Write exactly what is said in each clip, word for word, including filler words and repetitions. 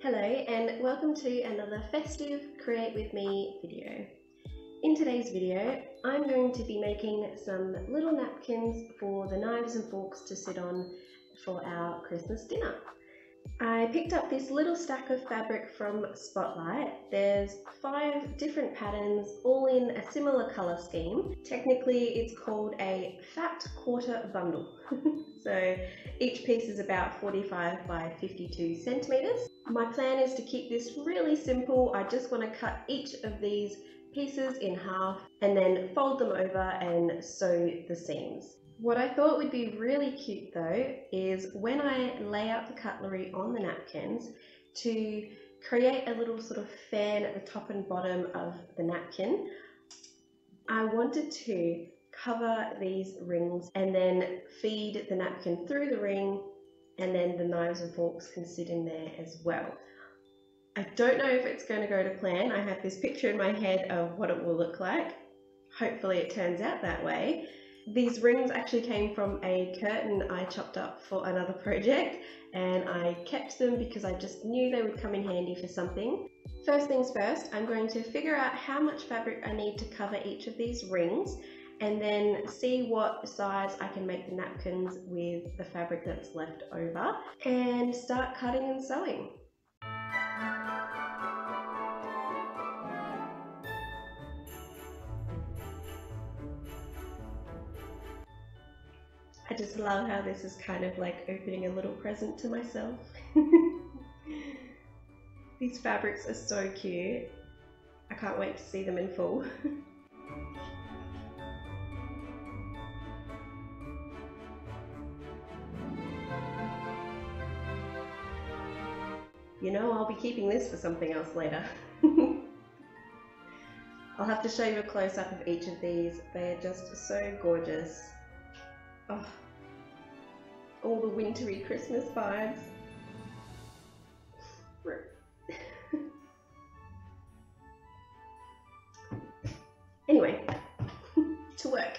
Hello and welcome to another festive Create With Me video. In today's video, I'm going to be making some little napkins for the knives and forks to sit on for our Christmas dinner. I picked up this little stack of fabric from Spotlight. There's five different patterns, all in a similar colour scheme. Technically, it's called a fat quarter bundle. So each piece is about forty-five by fifty-two centimetres. My plan is to keep this really simple. I just want to cut each of these pieces in half and then fold them over and sew the seams. What I thought would be really cute though is when I lay out the cutlery on the napkins to create a little sort of fan at the top and bottom of the napkin, I wanted to cover these rings and then feed the napkin through the ring, and then the knives and forks can sit in there as well. I don't know if it's going to go to plan. I have this picture in my head of what it will look like. Hopefully it turns out that way. These rings actually came from a curtain I chopped up for another project, and I kept them because I just knew they would come in handy for something. First things first, I'm going to figure out how much fabric I need to cover each of these rings and then see what size I can make the napkins with the fabric that's left over and start cutting and sewing. I just love how this is kind of like opening a little present to myself. These fabrics are so cute. I can't wait to see them in full. You know, I'll be keeping this for something else later. I'll have to show you a close-up of each of these. They are just so gorgeous. Oh, all the wintry Christmas vibes. Anyway, to work.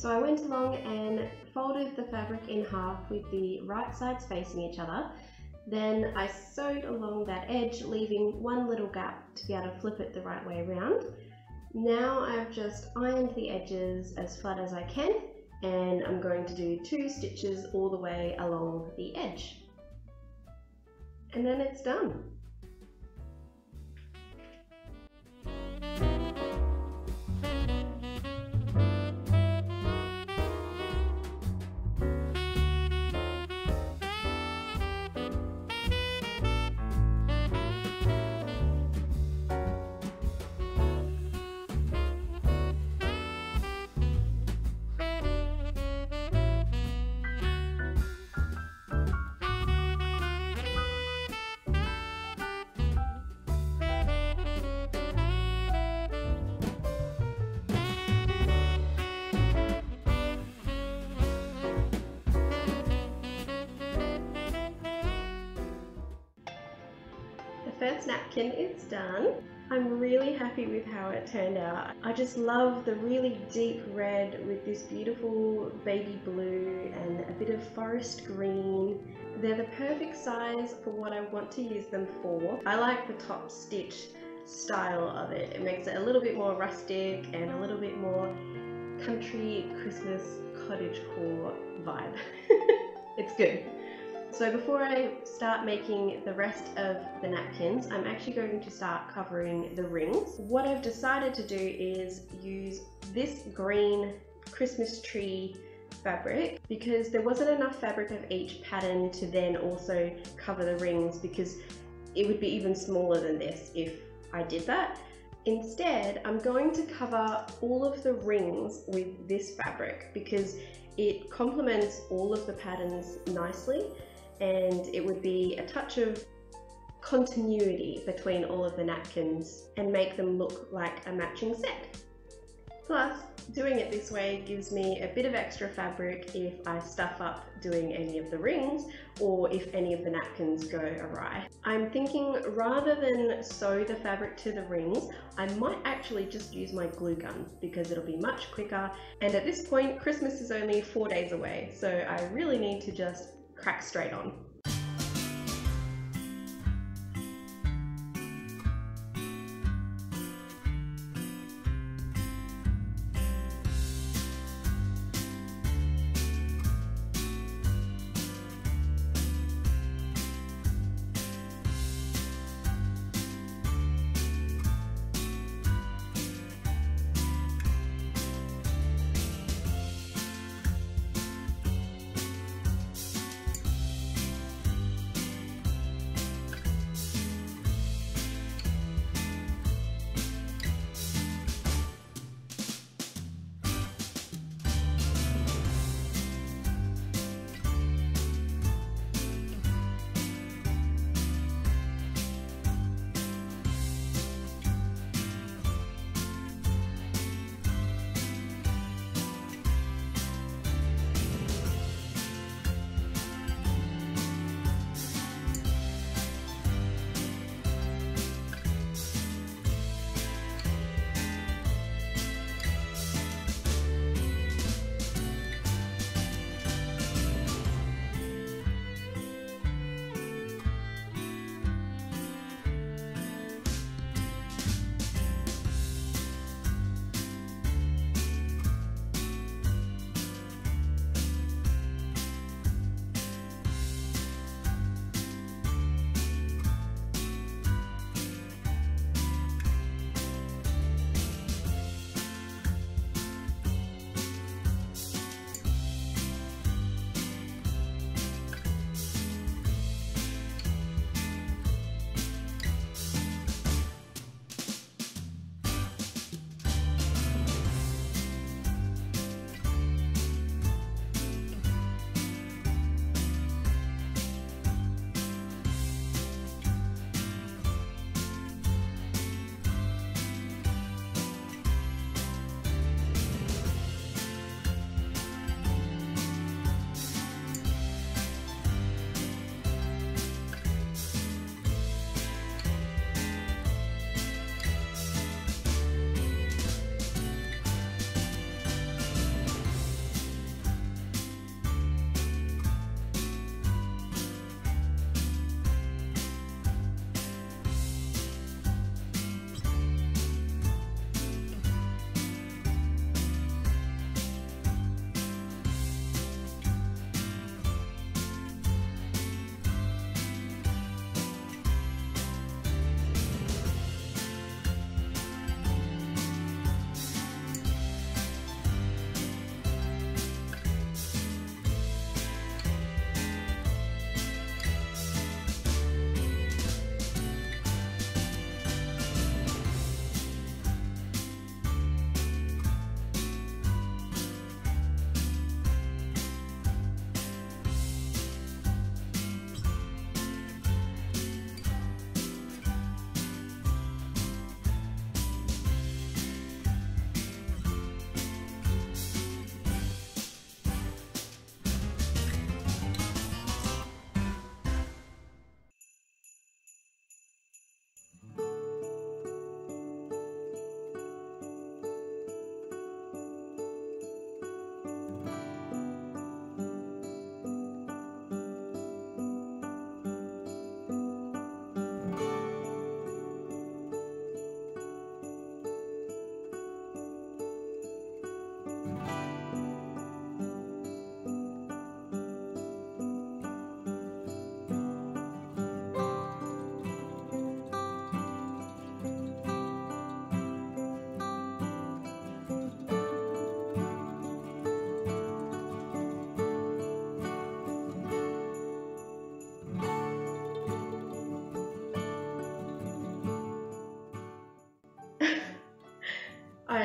So I went along and folded the fabric in half with the right sides facing each other. Then I sewed along that edge, leaving one little gap to be able to flip it the right way around. Now I've just ironed the edges as flat as I can, and I'm going to do two stitches all the way along the edge. And then it's done. first napkin is done. I'm really happy with how it turned out. I just love the really deep red with this beautiful baby blue and a bit of forest green. They're the perfect size for what I want to use them for. I like the top stitch style of it. It makes it a little bit more rustic and a little bit more country Christmas cottagecore vibe. It's good. So before I start making the rest of the napkins, I'm actually going to start covering the rings. What I've decided to do is use this green Christmas tree fabric because there wasn't enough fabric of each pattern to then also cover the rings, because it would be even smaller than this if I did that. Instead, I'm going to cover all of the rings with this fabric because it complements all of the patterns nicely, and it would be a touch of continuity between all of the napkins and make them look like a matching set. Plus, doing it this way gives me a bit of extra fabric if I stuff up doing any of the rings or if any of the napkins go awry. I'm thinking rather than sew the fabric to the rings, I might actually just use my glue gun because it'll be much quicker. And at this point, Christmas is only four days away, so I really need to just crack straight on.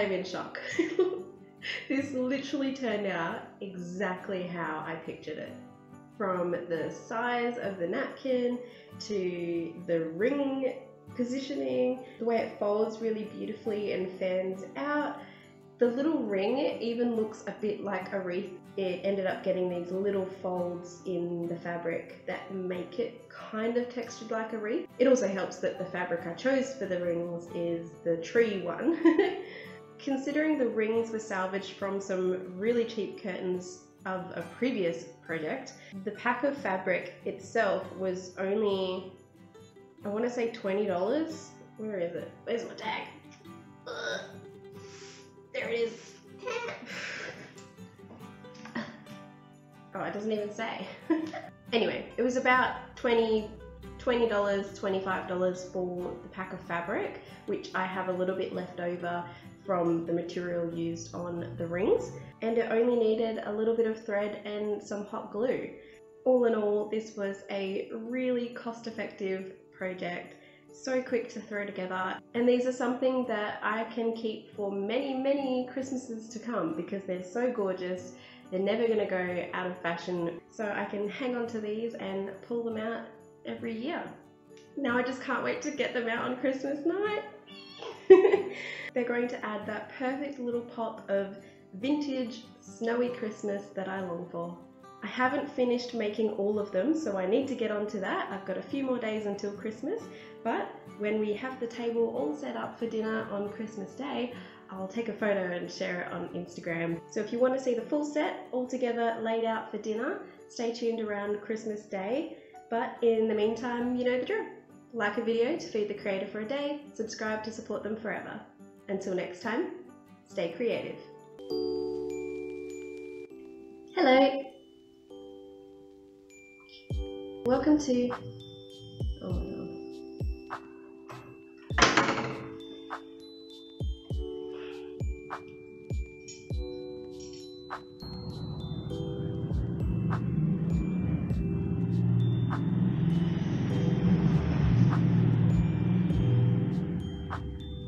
I'm in shock. This literally turned out exactly how I pictured it. From the size of the napkin to the ring positioning, the way it folds really beautifully and fans out. The little ring even looks a bit like a wreath. It ended up getting these little folds in the fabric that make it kind of textured like a wreath. It also helps that the fabric I chose for the rings is the tree one. Considering the rings were salvaged from some really cheap curtains of a previous project, the pack of fabric itself was only, I want to say twenty dollars. Where is it? Where's my tag? Ugh. There it is. Oh, it doesn't even say. Anyway, it was about twenty dollars, twenty dollars, twenty-five dollars for the pack of fabric, which I have a little bit left over from the material used on the rings, and it only needed a little bit of thread and some hot glue. All in all, this was a really cost-effective project, so quick to throw together, and these are something that I can keep for many, many Christmases to come because they're so gorgeous. They're never going to go out of fashion, so I can hang on to these and pull them out every year. Now I just can't wait to get them out on Christmas night. They're going to add that perfect little pop of vintage, snowy Christmas that I long for. I haven't finished making all of them, so I need to get onto that. I've got a few more days until Christmas, but when we have the table all set up for dinner on Christmas Day, I'll take a photo and share it on Instagram. So if you want to see the full set all together laid out for dinner, stay tuned around Christmas Day. But in the meantime, you know the drill. Like a video to feed the creator for a day, subscribe to support them forever. Until next time, stay creative. Hello. Welcome to, oh no.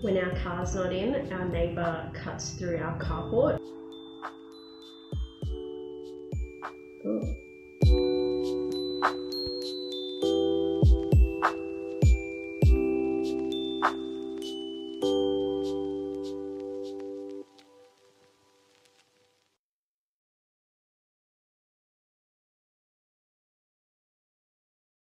When our car's not in, our neighbour cuts through our carport. Ooh.